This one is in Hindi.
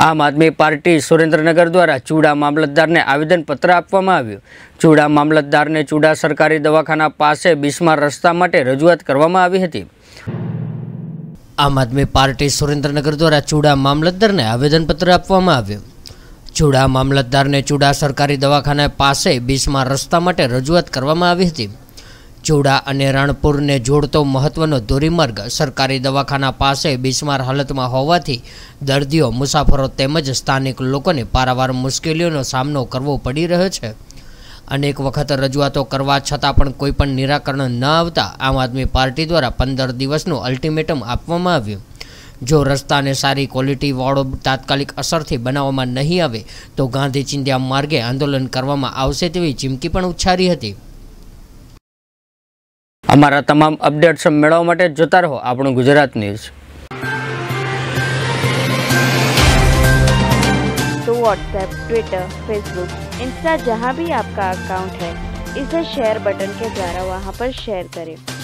आम आदमी पार्टी सुरेन्द्रनगर द्वारा चूड़ा मामलतदार ने आवेदन पत्र आपवामां आव्युं। चूड़ा मामलतदार ने चूड़ा सरकारी दवाखाना पासे बीसमा रस्ता माटे रजूआत करवामां आवी हती। आम आदमी पार्टी सुरेन्द्रनगर द्वारा चूड़ा मामलतदार ने आवेदन पत्र आपवामां आव्युं। चूड़ा मामलतदार ने चूड़ा सरकारी दवाखाना पासे बीसमा रस्ता माटे रजूआत करवामां आवी हती। चूड़ा अने राणपुर ने जोड़तो महत्वनो धोरीमार्ग सरकारी दवाखाना पासे बीसमार हालतमां होवाथी दर्दीओ मुसाफरो तेमज स्थानिक लोकोने पारावार मुश्केलीओनो सामनो करवो पड़ी रह्यो छे। अनेक वखत रजूआतो करवा छतां पण कोईपण निराकरण न आवता आम आदमी पार्टी द्वारा 15 दिवसनुं अल्टिमेटम आपवामां आव्युं। जो रस्ता ने सारी क्वॉलिटी वाळो तात्कालिक असरथी बनाववामां नहीं आवे तो गांधी चींध्या मार्गे आंदोलन करवामां आवशे तेवी चीमकी पण उच्चारी हती। अमरा तमाम अपडेट्स मेळववा माटे जोता रहो आपणो गुजरात न्यूज। तो व्हाट्सएप, ट्विटर, फेसबुक, इंस्टा जहाँ भी आपका अकाउंट है इसे शेयर बटन के द्वारा वहाँ पर शेयर करें।